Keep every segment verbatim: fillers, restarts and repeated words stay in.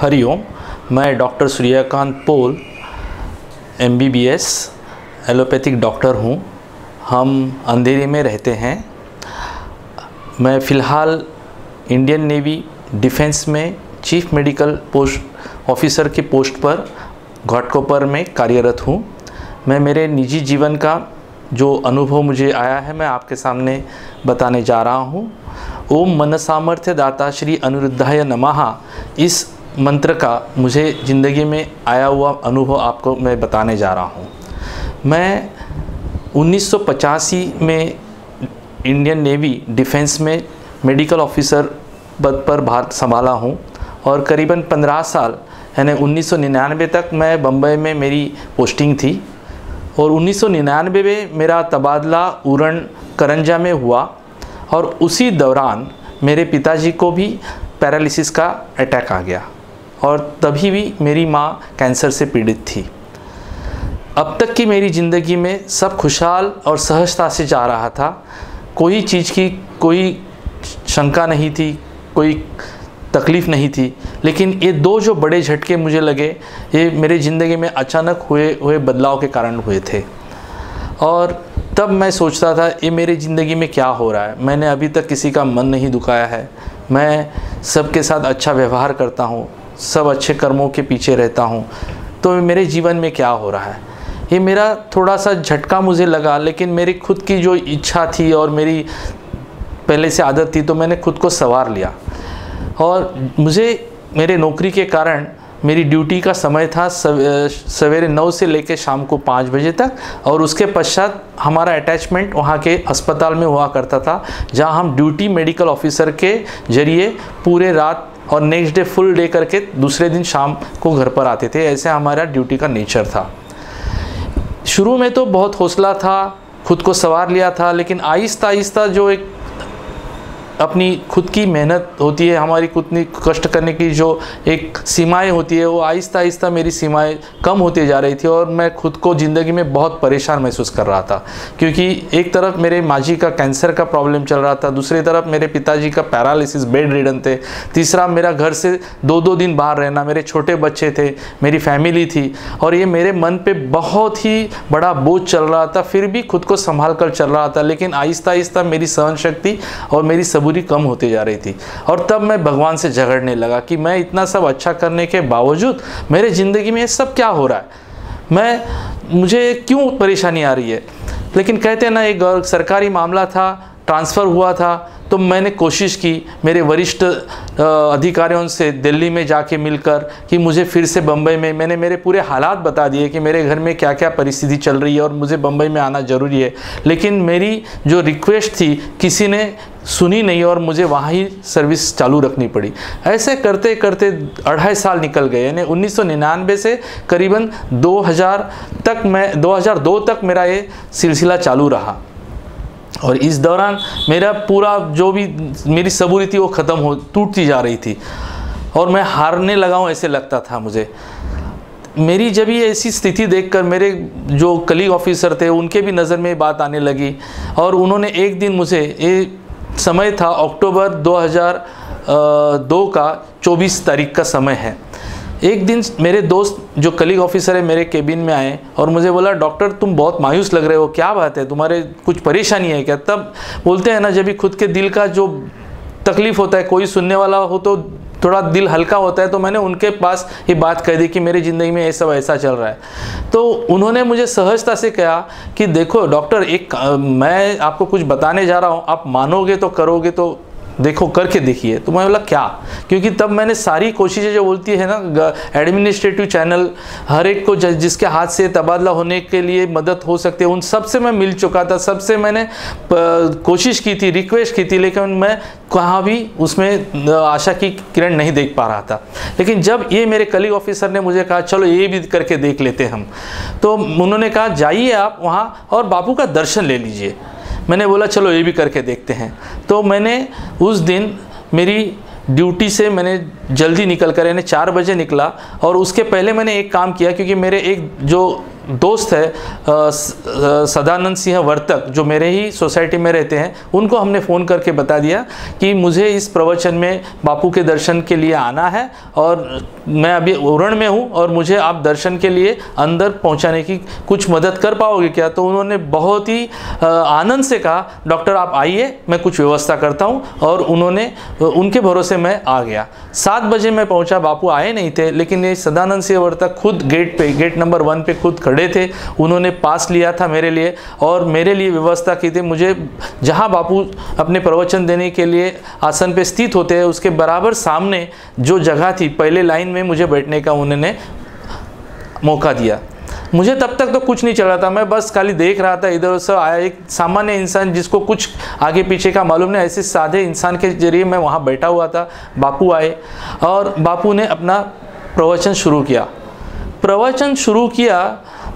हरिओम। मैं doctor Suryakant Pol M B B S allopathic doctor हूँ। हम अंधेरी में रहते हैं। मैं फ़िलहाल इंडियन नेवी डिफेंस में चीफ मेडिकल पोस्ट ऑफिसर के पोस्ट पर घाटकोपर में कार्यरत हूँ। मैं मेरे निजी जीवन का जो अनुभव मुझे आया है मैं आपके सामने बताने जा रहा हूँ। ओम मन सामर्थ्य दाता श्री अनिरुद्धाय नमः इस मंत्र का मुझे ज़िंदगी में आया हुआ अनुभव आपको मैं बताने जा रहा हूँ। मैं उन्नीस सौ पचासी में इंडियन नेवी डिफेंस में मेडिकल ऑफिसर पद पर भार संभाला हूँ और करीबन पंद्रह साल यानी उन्नीस सौ निन्यानवे तक मैं बम्बई में मेरी पोस्टिंग थी और उन्नीस सौ निन्यानवे में मेरा तबादला उरन करंजा में हुआ और उसी दौरान मेरे पिताजी को भी पैरालिसिस का अटैक आ गया और तभी भी मेरी माँ कैंसर से पीड़ित थी। अब तक की मेरी ज़िंदगी में सब खुशहाल और सहजता से जा रहा था। कोई चीज़ की कोई शंका नहीं थी, कोई तकलीफ़ नहीं थी। लेकिन ये दो जो बड़े झटके मुझे लगे ये मेरे ज़िंदगी में अचानक हुए हुए बदलाव के कारण हुए थे और तब मैं सोचता था ये मेरी ज़िंदगी में क्या हो रहा है। मैंने अभी तक किसी का मन नहीं दुखाया है। मैं सबके साथ अच्छा व्यवहार करता हूँ, सब अच्छे कर्मों के पीछे रहता हूँ, तो मेरे जीवन में क्या हो रहा है। ये मेरा थोड़ा सा झटका मुझे लगा लेकिन मेरी खुद की जो इच्छा थी और मेरी पहले से आदत थी तो मैंने खुद को संवार लिया और मुझे मेरे नौकरी के कारण मेरी ड्यूटी का समय था सवेरे नौ से लेकर शाम को पाँच बजे तक और उसके पश्चात हमारा अटैचमेंट वहाँ के अस्पताल में हुआ करता था जहाँ हम ड्यूटी मेडिकल ऑफिसर के जरिए पूरे रात और नेक्स्ट डे फुल डे करके दूसरे दिन शाम को घर पर आते थे। ऐसे हमारा ड्यूटी का नेचर था। शुरू में तो बहुत हौसला था, खुद को संवार लिया था, लेकिन आहिस्ता आहिस्ता जो एक अपनी खुद की मेहनत होती है, हमारी कितनी कष्ट करने की जो एक सीमाएं होती है वो आहिस्ता आहिस्ता मेरी सीमाएं कम होती जा रही थी और मैं खुद को ज़िंदगी में बहुत परेशान महसूस कर रहा था क्योंकि एक तरफ मेरे माँ जी का कैंसर का प्रॉब्लम चल रहा था, दूसरी तरफ मेरे पिताजी का पैरालिसिस बेड रिडन थे, तीसरा मेरा घर से दो दो दिन बाहर रहना, मेरे छोटे बच्चे थे, मेरी फैमिली थी और ये मेरे मन पर बहुत ही बड़ा बोझ चल रहा था। फिर भी खुद को संभाल कर चल रहा था लेकिन आहिस्ता आहिस्ता मेरी सहन शक्ति और मेरी बुरी कम होती जा रही थी और तब मैं भगवान से झगड़ने लगा कि मैं इतना सब अच्छा करने के बावजूद मेरे ज़िंदगी में सब क्या हो रहा है, मैं मुझे क्यों परेशानी आ रही है। लेकिन कहते ना एक सरकारी मामला था, ट्रांसफ़र हुआ था, तो मैंने कोशिश की मेरे वरिष्ठ अधिकारियों से दिल्ली में जाके मिलकर कि मुझे फिर से बम्बई में, मैंने मेरे पूरे हालात बता दिए कि मेरे घर में क्या क्या परिस्थिति चल रही है और मुझे बम्बई में आना ज़रूरी है। लेकिन मेरी जो रिक्वेस्ट थी किसी ने सुनी नहीं और मुझे वहाँ ही सर्विस चालू रखनी पड़ी। ऐसे करते करते अढ़ाई साल निकल गए यानी उन्नीस सौ निन्यानवे से करीबन दो हज़ार तक मैं दो हज़ार दो तक मेरा ये सिलसिला चालू रहा और इस दौरान मेरा पूरा जो भी मेरी सबूरी थी वो ख़त्म हो टूटती जा रही थी और मैं हारने लगा हूँ ऐसे लगता था मुझे। मेरी जब ये ऐसी स्थिति देखकर मेरे जो कलीग ऑफिसर थे उनके भी नज़र में बात आने लगी और उन्होंने एक दिन मुझे, ये समय था अक्टूबर दो हज़ार दो का चौबीस तारीख का समय है, एक दिन मेरे दोस्त जो कलीग ऑफिसर है मेरे केबिन में आए और मुझे बोला डॉक्टर तुम बहुत मायूस लग रहे हो, क्या बात है, तुम्हारे कुछ परेशानी है क्या। तब बोलते हैं ना जब भी खुद के दिल का जो तकलीफ़ होता है कोई सुनने वाला हो तो थोड़ा दिल हल्का होता है, तो मैंने उनके पास ये बात कह दी कि मेरी ज़िंदगी में ये सब ऐसा चल रहा है। तो उन्होंने मुझे सहजता से कहा कि देखो डॉक्टर एक मैं आपको कुछ बताने जा रहा हूँ, आप मानोगे तो करोगे तो देखो करके देखिए। तो मैं बोला क्या, क्योंकि तब मैंने सारी कोशिशें जो बोलती है ना एडमिनिस्ट्रेटिव चैनल हर एक को जिसके हाथ से तबादला होने के लिए मदद हो सकती है उन सब से मैं मिल चुका था, सबसे मैंने कोशिश की थी, रिक्वेस्ट की थी, लेकिन मैं कहाँ भी उसमें आशा की किरण नहीं देख पा रहा था। लेकिन जब ये मेरे कलीग ऑफिसर ने मुझे कहा चलो ये भी करके देख लेते हम, तो उन्होंने कहा जाइए आप वहाँ और बापू का दर्शन ले लीजिए। मैंने बोला चलो ये भी करके देखते हैं। तो मैंने उस दिन मेरी ड्यूटी से मैंने जल्दी निकल कर यानी चार बजे निकला और उसके पहले मैंने एक काम किया क्योंकि मेरे एक जो दोस्त है सदानंद सिंह वर्तक, जो मेरे ही सोसाइटी में रहते हैं, उनको हमने फ़ोन करके बता दिया कि मुझे इस प्रवचन में बापू के दर्शन के लिए आना है और मैं अभी उरण में हूँ और मुझे आप दर्शन के लिए अंदर पहुँचाने की कुछ मदद कर पाओगे क्या? तो उन्होंने बहुत ही आनंद से कहा, डॉक्टर आप आइए, मैं कुछ व्यवस्था करता हूँ। और उन्होंने उनके भरोसे मैं आ गया। सात बजे मैं पहुँचा, बापू आए नहीं थे, लेकिन ये सदानंद सिंह वर्तक खुद गेट पे, गेट नंबर वन पे खुद खड़े थे। उन्होंने पास लिया था मेरे लिए और मेरे लिए व्यवस्था की थी। मुझे जहाँ बापू अपने प्रवचन देने के लिए आसन पे स्थित होते हैं, उसके बराबर सामने जो जगह थी, पहले लाइन में मुझे बैठने का उन्होंने मौका दिया। मुझे तब तक तो कुछ नहीं चल रहा था, मैं बस खाली देख रहा था इधर उधर। आया एक सामान्य इंसान जिसको कुछ आगे पीछे का मालूम नहीं, ऐसे साधे इंसान के जरिए मैं वहाँ बैठा हुआ था। बापू आए और बापू ने अपना प्रवचन शुरू किया। प्रवचन शुरू किया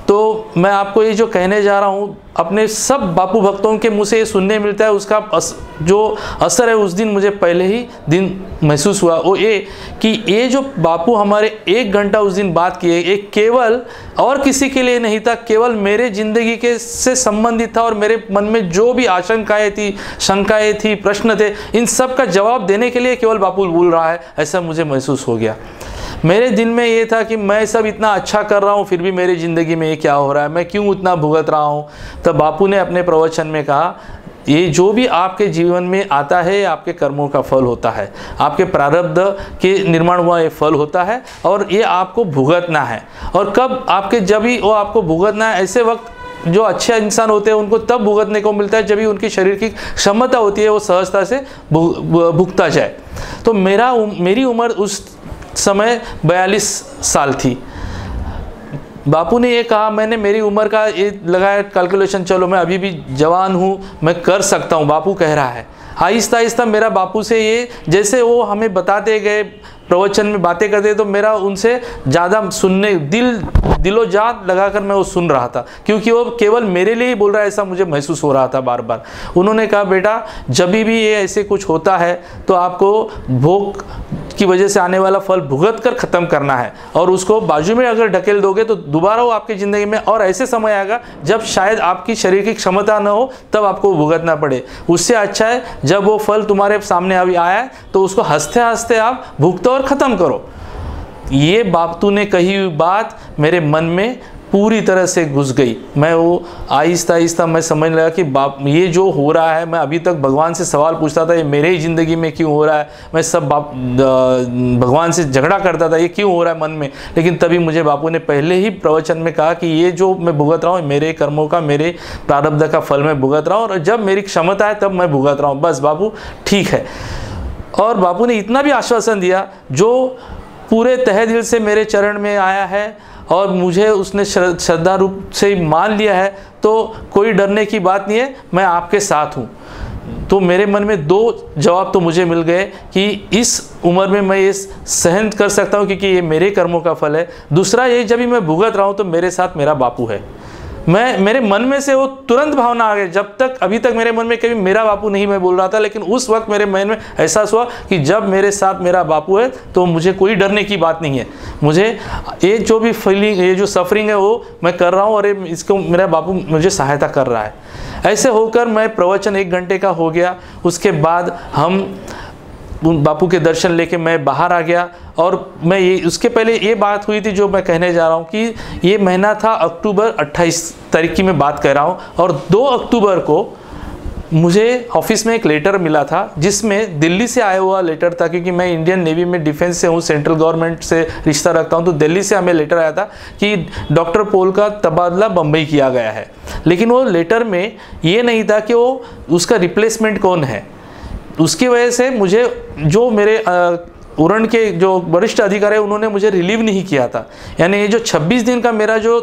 तो मैं आपको ये जो कहने जा रहा हूँ, अपने सब बापू भक्तों के मुँह से ये सुनने मिलता है, उसका अस, जो असर है उस दिन मुझे पहले ही दिन महसूस हुआ। वो ये कि ये जो बापू हमारे एक घंटा उस दिन बात किए, ये केवल और किसी के लिए नहीं था, केवल मेरे ज़िंदगी के से संबंधित था। और मेरे मन में जो भी आशंकाएँ थी, शंकाएँ थी, प्रश्न थे, इन सब का जवाब देने के लिए केवल बापू बोल रहा है, ऐसा मुझे महसूस हो गया। मेरे दिन में ये था कि मैं सब इतना अच्छा कर रहा हूँ, फिर भी मेरी ज़िंदगी में ये क्या हो रहा है, मैं क्यों उतना भुगत रहा हूँ। तब बापू ने अपने प्रवचन में कहा, ये जो भी आपके जीवन में आता है, आपके कर्मों का फल होता है, आपके प्रारब्ध के निर्माण हुआ ये फल होता है और ये आपको भुगतना है। और कब आपके, जब भी वो आपको भुगतना है, ऐसे वक्त जो अच्छे इंसान होते हैं उनको तब भुगतने को मिलता है जब भी उनके शरीर की क्षमता होती है वो सहजता से भुगता जाए। तो मेरा मेरी उम्र उस समय बयालीस साल थी। बापू ने ये कहा, मैंने मेरी उम्र का ये लगाया कैलकुलेशन, चलो मैं अभी भी जवान हूँ, मैं कर सकता हूँ, बापू कह रहा है। आहिस्ता आहिस्ता मेरा बापू से ये, जैसे वो हमें बताते गए, प्रवचन में बातें करते, तो मेरा उनसे ज़्यादा सुनने, दिल दिलो जान लगाकर मैं वो सुन रहा था, क्योंकि वो केवल मेरे लिए ही बोल रहा है, ऐसा मुझे महसूस हो रहा था बार बार। उन्होंने कहा, बेटा जब भी ये ऐसे कुछ होता है तो आपको भोग की वजह से आने वाला फल भुगत कर ख़त्म करना है, और उसको बाजू में अगर ढकेल दोगे तो दोबारा वो आपकी ज़िंदगी में और ऐसे समय आएगा जब शायद आपकी शरीर की क्षमता न हो, तब आपको भुगतना पड़े। उससे अच्छा है जब वो फल तुम्हारे सामने अभी आया है तो उसको हंसते हंसते आप भुगतो और ख़त्म करो। ये बापू ने कही हुई बात मेरे मन में पूरी तरह से घुस गई। मैं वो आहिस्ता आहिस्ता मैं समझने लगा कि बाप, ये जो हो रहा है, मैं अभी तक भगवान से सवाल पूछता था, ये मेरे ही ज़िंदगी में क्यों हो रहा है, मैं सब बाप भगवान से झगड़ा करता था, ये क्यों हो रहा है मन में। लेकिन तभी मुझे बापू ने पहले ही प्रवचन में कहा कि ये जो मैं भुगत रहा हूँ, मेरे कर्मों का, मेरे प्रारब्ध का फल मैं भुगत रहा हूँ, और जब मेरी क्षमता है तब मैं भुगत रहा हूँ। बस बापू ठीक है। और बापू ने इतना भी आश्वासन दिया जो पूरे तहे दिल से मेरे चरण में आया है और मुझे उसने श्रद्धा रूप से मान लिया है, तो कोई डरने की बात नहीं है, मैं आपके साथ हूँ। तो मेरे मन में दो जवाब तो मुझे मिल गए कि इस उम्र में मैं ये सहन कर सकता हूँ क्योंकि ये मेरे कर्मों का फल है। दूसरा, ये जब भी मैं भुगत रहा हूँ तो मेरे साथ मेरा बापू है। मैं, मेरे मन में से वो तुरंत भावना आ गई। जब तक, अभी तक मेरे मन में कभी मेरा बापू नहीं मैं बोल रहा था, लेकिन उस वक्त मेरे मन में एहसास हुआ कि जब मेरे साथ मेरा बापू है तो मुझे कोई डरने की बात नहीं है। मुझे ये जो भी फीलिंग, ये जो सफरिंग है वो मैं कर रहा हूँ और इसको मेरा बापू मुझे सहायता कर रहा है। ऐसे होकर मैं प्रवचन एक घंटे का हो गया। उसके बाद हम बापू के दर्शन लेके मैं बाहर आ गया। और मैं ये, उसके पहले ये बात हुई थी जो मैं कहने जा रहा हूँ कि ये महीना था अक्टूबर अट्ठाईस तारीख की मैं बात कर रहा हूँ। और दो अक्टूबर को मुझे ऑफिस में एक लेटर मिला था, जिसमें दिल्ली से आया हुआ लेटर था, क्योंकि मैं इंडियन नेवी में डिफेंस से हूँ, सेंट्रल गवर्नमेंट से रिश्ता रखता हूँ। तो दिल्ली से हमें लेटर आया था कि डॉक्टर पोल का तबादला बम्बई किया गया है, लेकिन वो लेटर में ये नहीं था कि वो उसका रिप्लेसमेंट कौन है। उसकी वजह से मुझे जो मेरे उरण के जो वरिष्ठ अधिकारी हैं उन्होंने मुझे रिलीव नहीं किया था, यानी ये जो छब्बीस दिन का मेरा जो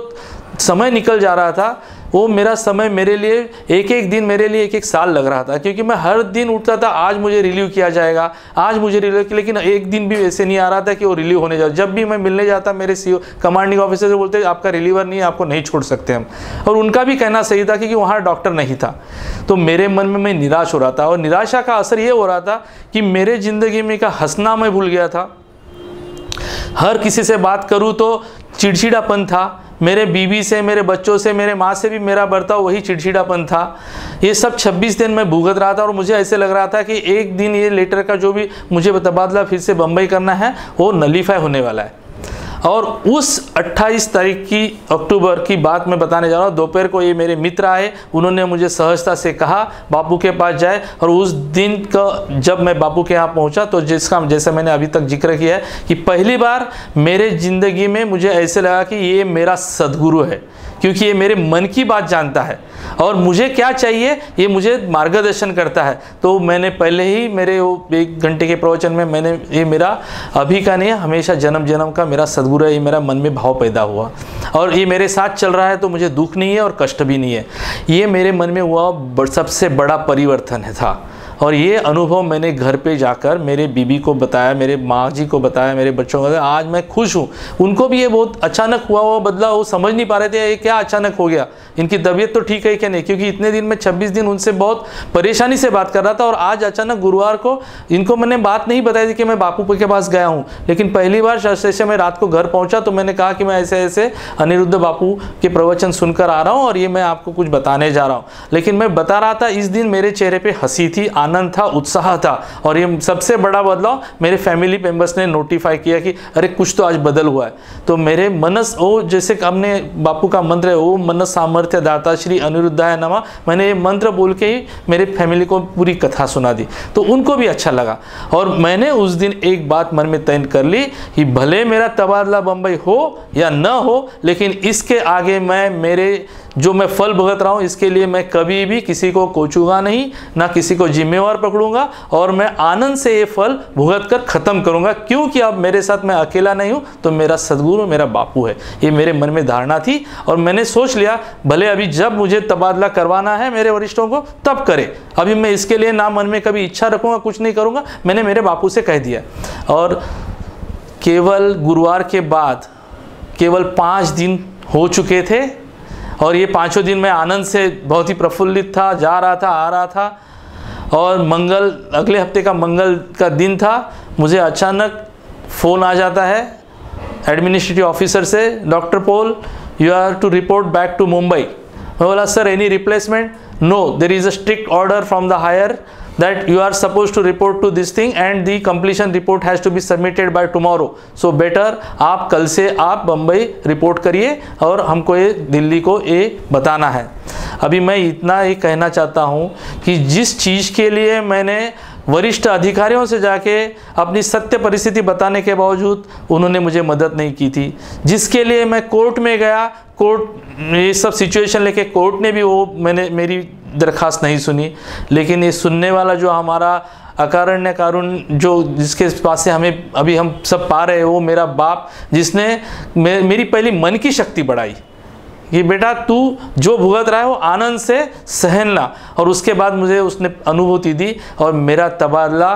समय निकल जा रहा था, वो मेरा समय मेरे लिए एक एक दिन मेरे लिए एक एक साल लग रहा था, क्योंकि मैं हर दिन उठता था आज मुझे रिलीव किया जाएगा, आज मुझे रिलीव, लेकिन एक दिन भी ऐसे नहीं आ रहा था कि वो रिलीव होने जाए। जब भी मैं मिलने जाता मेरे सीओ कमांडिंग ऑफिसर से बोलते आपका रिलीवर नहीं है, आपको नहीं छोड़ सकते हम। और उनका भी कहना सही था क्योंकि वहाँ डॉक्टर नहीं था। तो मेरे मन में मैं निराश हो रहा था, और निराशा का असर ये हो रहा था कि मेरे ज़िंदगी में का हंसना मैं भूल गया था। हर किसी से बात करूँ तो चिड़चिड़ापन था, मेरे बीवी से, मेरे बच्चों से, मेरे माँ से भी मेरा बर्ताव वही चिड़चिड़ापन था। ये सब छब्बीस दिन मैं भुगत रहा था और मुझे ऐसे लग रहा था कि एक दिन ये लेटर का जो भी मुझे तबादला फिर से बम्बई करना है वो नलीफाई होने वाला है। और उस अट्ठाईस तारीख की अक्टूबर की बात मैं बताने जा रहा हूँ। दोपहर को ये मेरे मित्र आए, उन्होंने मुझे सहजता से कहा बापू के पास जाए। और उस दिन का जब मैं बापू के यहाँ पहुँचा तो जिसका जैसे मैंने अभी तक जिक्र किया है कि पहली बार मेरे ज़िंदगी में मुझे ऐसे लगा कि ये मेरा सद्गुरु है, क्योंकि ये मेरे मन की बात जानता है और मुझे क्या चाहिए ये मुझे मार्गदर्शन करता है। तो मैंने पहले ही मेरे वो एक घंटे के प्रवचन में मैंने ये मेरा अभी का नहीं हमेशा जन्म जन्म का मेरा सद्गुरु है, ये मेरा मन में भाव पैदा हुआ और ये मेरे साथ चल रहा है तो मुझे दुख नहीं है और कष्ट भी नहीं है। ये मेरे मन में हुआ सबसे बड़ा परिवर्तन था। और ये अनुभव मैंने घर पे जाकर मेरे बीबी को बताया, मेरे माँ जी को बताया, मेरे बच्चों को बताया। आज मैं खुश हूँ। उनको भी ये बहुत अचानक हुआ हुआ बदलाव, वो समझ नहीं पा रहे थे ये क्या अचानक हो गया, इनकी तबीयत तो ठीक है क्या नहीं, क्योंकि इतने दिन मैं छब्बीस दिन उनसे बहुत परेशानी से बात कर रहा था। और आज अचानक गुरुवार को इनको मैंने बात नहीं बताई थी कि मैं बापू के पास गया हूँ, लेकिन पहली बार जैसे मैं रात को घर पहुँचा तो मैंने कहा कि मैं ऐसे ऐसे अनिरुद्ध बापू के प्रवचन सुनकर आ रहा हूँ और ये मैं आपको कुछ बताने जा रहा हूँ। लेकिन मैं बता रहा था, इस दिन मेरे चेहरे पर हंसी थी, आनंद था, उत्साह था। और ये सबसे बड़ा बदलाव मेरे फैमिली मेंबर्स ने नोटिफाई किया कि अरे कुछ तो आज बदल हुआ है। तो मेरे मनस ओ जैसे हमने बापू का मंत्र है ओम मन सामर्थ्य दाता श्री अनिरुद्धाय नमः, मैंने ये मंत्र बोल के ही मेरे फैमिली को पूरी कथा सुना दी तो उनको भी अच्छा लगा। और मैंने उस दिन एक बात मन में तय कर ली कि भले मेरा तबादला बम्बई हो या न हो, लेकिन इसके आगे मैं मेरे जो मैं फल भुगत रहा हूँ इसके लिए मैं कभी भी किसी को कोचूंगा नहीं, ना किसी को जिम्मेवार पकड़ूंगा और मैं आनंद से ये फल भुगत कर ख़त्म करूंगा, क्योंकि अब मेरे साथ मैं अकेला नहीं हूँ तो मेरा सद्गुरु मेरा बापू है। ये मेरे मन में धारणा थी और मैंने सोच लिया भले अभी जब मुझे तबादला करवाना है मेरे वरिष्ठों को तब करे, अभी मैं इसके लिए ना मन में कभी इच्छा रखूँगा, कुछ नहीं करूँगा, मैंने मेरे बापू से कह दिया। और केवल गुरुवार के बाद केवल पाँच दिन हो चुके थे और ये पाँचों दिन मैं आनंद से बहुत ही प्रफुल्लित था, जा रहा था, आ रहा था। और मंगल अगले हफ्ते का मंगल का दिन था, मुझे अचानक फ़ोन आ जाता है एडमिनिस्ट्रेटिव ऑफिसर से, doctor Pol you have to report back to Mumbai. मैं बोला sir any replacement, no there is a strict order from the higher that you are supposed to report to this thing and the completion report has to be submitted by tomorrow, so better आप कल से आप Bombay report करिए और हमको ये दिल्ली को ये बताना है। अभी मैं इतना ही कहना चाहता हूँ कि जिस चीज़ के लिए मैंने वरिष्ठ अधिकारियों से जाके अपनी सत्य परिस्थिति बताने के बावजूद उन्होंने मुझे मदद नहीं की थी, जिसके लिए मैं कोर्ट में गया, कोर्ट ये सब सिचुएशन लेके कोर्ट ने भी वो मैंने मेरी दरखास्त नहीं सुनी। लेकिन ये सुनने वाला जो हमारा अकारण्य कारुण जो जिसके पास से हमें अभी हम सब पा रहे हैं वो मेरा बाप, जिसने मे, मेरी पहली मन की शक्ति बढ़ाई कि बेटा तू जो भुगत रहा है वो आनंद से सहनला। और उसके बाद मुझे उसने अनुभूति दी और मेरा तबादला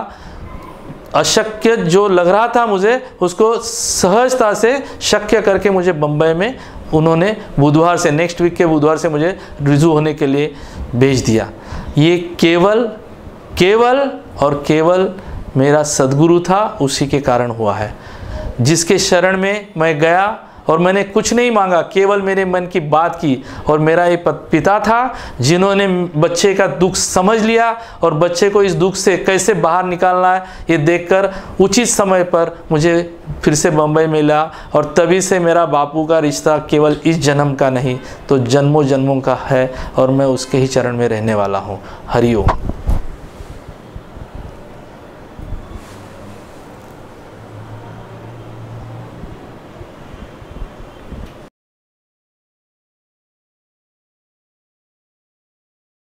अशक्य जो लग रहा था मुझे उसको सहजता से शक्य करके मुझे बम्बई में उन्होंने बुधवार से नेक्स्ट वीक के बुधवार से मुझे रिजू होने के लिए भेज दिया। ये केवल केवल और केवल मेरा सद्गुरु था, उसी के कारण हुआ है, जिसके शरण में मैं गया और मैंने कुछ नहीं मांगा, केवल मेरे मन की बात की। और मेरा ये पिता था जिन्होंने बच्चे का दुख समझ लिया और बच्चे को इस दुख से कैसे बाहर निकालना है ये देखकर उचित समय पर मुझे फिर से बम्बई मिला। और तभी से मेरा बापू का रिश्ता केवल इस जन्म का नहीं तो जन्मों जन्मों का है और मैं उसके ही चरण में रहने वाला हूँ। हरि ओम।